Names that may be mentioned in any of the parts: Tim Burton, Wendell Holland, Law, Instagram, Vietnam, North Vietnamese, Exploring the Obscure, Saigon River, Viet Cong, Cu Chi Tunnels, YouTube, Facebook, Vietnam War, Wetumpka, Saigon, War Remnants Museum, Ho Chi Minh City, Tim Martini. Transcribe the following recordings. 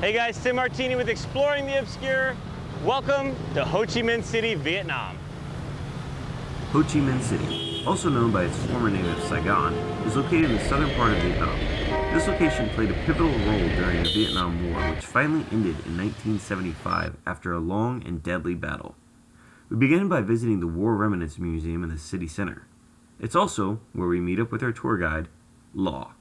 Hey guys, Tim Martini with Exploring the Obscure. Welcome to Ho Chi Minh City, Vietnam. Ho Chi Minh City, also known by its former name of Saigon, is located in the southern part of Vietnam. This location played a pivotal role during the Vietnam War, which finally ended in 1975 after a long and deadly battle. We began by visiting the War Remnants Museum in the city center. It's also where we meet up with our tour guide, Law.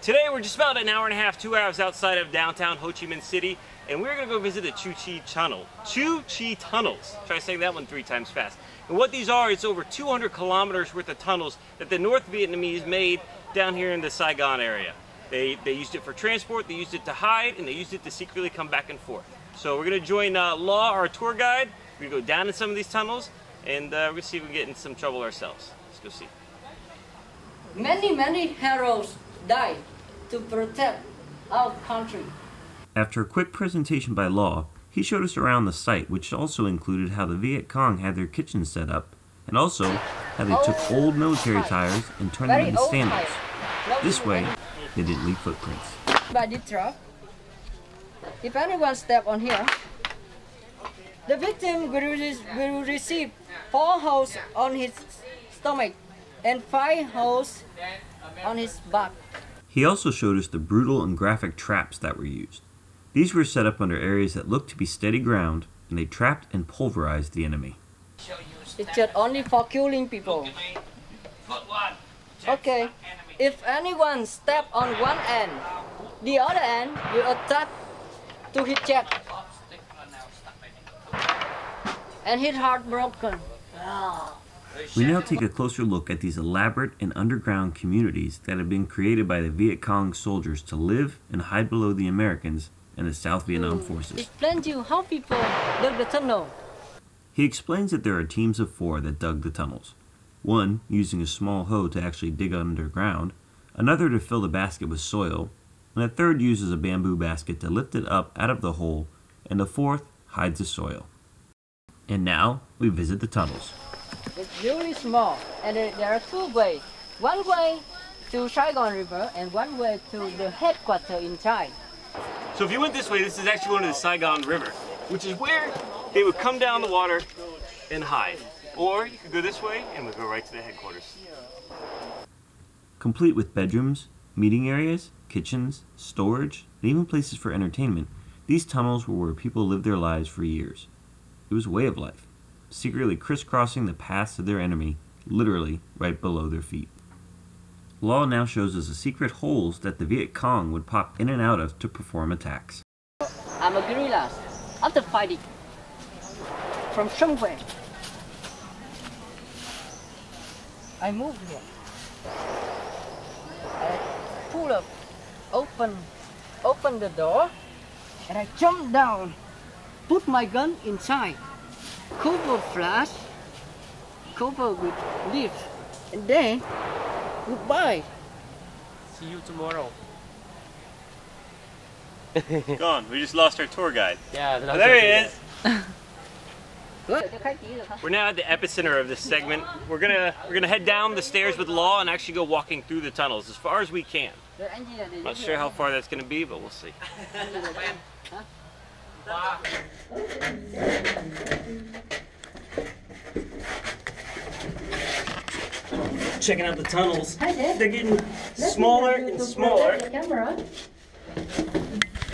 Today we're just about an hour and a half, 2 hours outside of downtown Ho Chi Minh City, and we're going to go visit the Cu Chi Tunnel. Cu Chi Tunnels. Try saying that one 3 times fast. And what these are, it's over 200 kilometers worth of tunnels that the North Vietnamese made down here in the Saigon area. They used it for transport, they used it to hide, and they used it to secretly come back and forth. So we're going to join Law, our tour guide. We're going to go down in some of these tunnels, and we're going to see if we can get in some trouble ourselves. Let's go see. Many heroes died to protect our country. After a quick presentation by Law, he showed us around the site, which also included how the Viet Cong had their kitchens set up, and also how they took old military tires and turned them into sandals. This way, they didn't leave footprints. Body drop. If anyone steps on here, the victim will receive 4 holes on his stomach and 5 holes on his back. He also showed us the brutal and graphic traps that were used. These were set up under areas that looked to be steady ground, and they trapped and pulverized the enemy. It's just only for killing people. Okay, if anyone steps on one end, the other end will attack to his chest and his heart broken. We now take a closer look at these elaborate and underground communities that have been created by the Viet Cong soldiers to live and hide below the Americans and the South Vietnam forces. Explain to you how people dug the tunnel. He explains that there are teams of 4 that dug the tunnels. One using a small hoe to actually dig underground, another to fill the basket with soil, and a third uses a bamboo basket to lift it up out of the hole, and the 4th hides the soil. And now we visit the tunnels. It's really small, and there are 2 ways. One way to Saigon River, and one way to the headquarters in China. So if you went this way, this is actually going to the Saigon River, which is where they would come down the water and hide. Or you could go this way, and we'd go right to the headquarters. Complete with bedrooms, meeting areas, kitchens, storage, and even places for entertainment, these tunnels were where people lived their lives for years. It was a way of life, secretly crisscrossing the paths of their enemy, literally right below their feet. Law now shows us the secret holes that the Viet Cong would pop in and out of to perform attacks. I'm a guerrilla, after fighting, from somewhere. I moved here. I pull up, open the door, and I jump down, put my gun inside, cover flash, cover with leaf, and then goodbye. See you tomorrow. Gone. We just lost our tour guide. Yeah, oh, there he is. We're now at the epicenter of this segment. We're gonna head down the stairs with Law and actually go walking through the tunnels as far as we can. I'm not sure how far that's gonna be, but we'll see. Checking out the tunnels. They're getting smaller and smaller.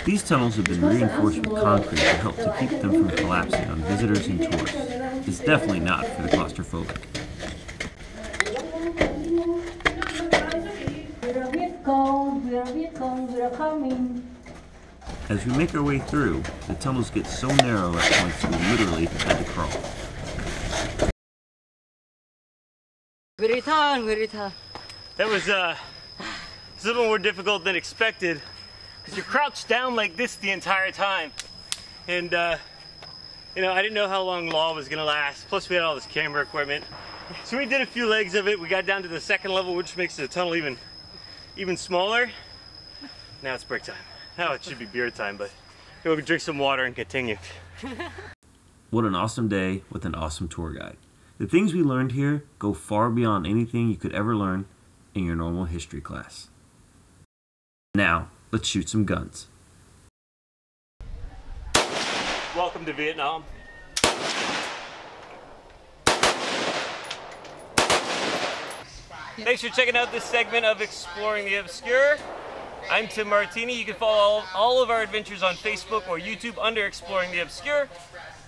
These tunnels have been reinforced with concrete to help to keep them from collapsing on visitors and tourists. It's definitely not for the claustrophobic. As we make our way through, the tunnels get so narrow at points we literally had to crawl. That was a little more difficult than expected, because you're crouched down like this the entire time. And, you know, I didn't know how long Law was going to last. Plus, we had all this camera equipment. So we did a few legs of it. We got down to the second level, which makes the tunnel even smaller. Now it's break time. Now it should be beer time, but we'll drink some water and continue. What an awesome day with an awesome tour guide. The things we learned here go far beyond anything you could ever learn in your normal history class. Now, Let's shoot some guns. Welcome to Vietnam. Thanks for checking out this segment of Exploring the Obscure. I'm Tim Martini. You can follow all of our adventures on Facebook or YouTube under Exploring the Obscure,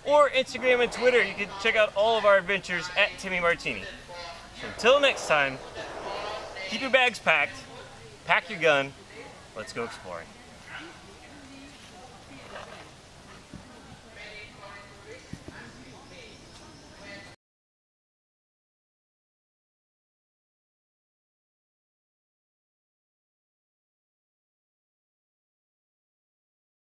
or Instagram and Twitter. You can check out all of our adventures at Timmy Martini. Until next time, keep your bags packed, pack your gun, let's go exploring.